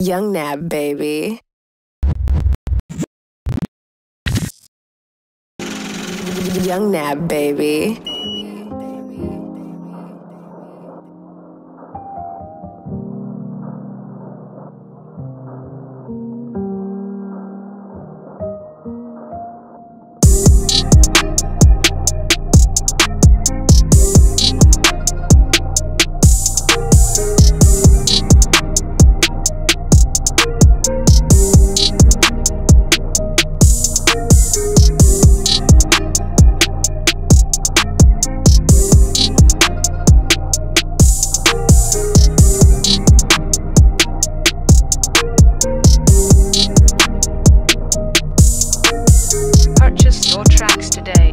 Yung Nab, baby. Yung Nab, baby. Purchase your tracks today.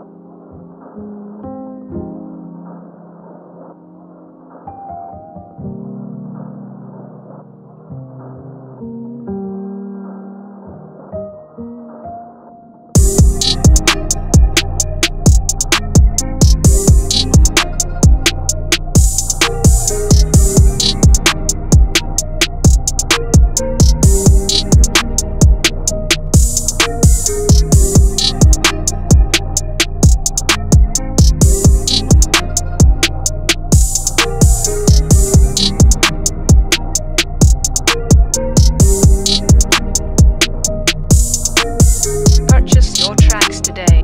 Purchase your tracks today. Purchase your tracks today.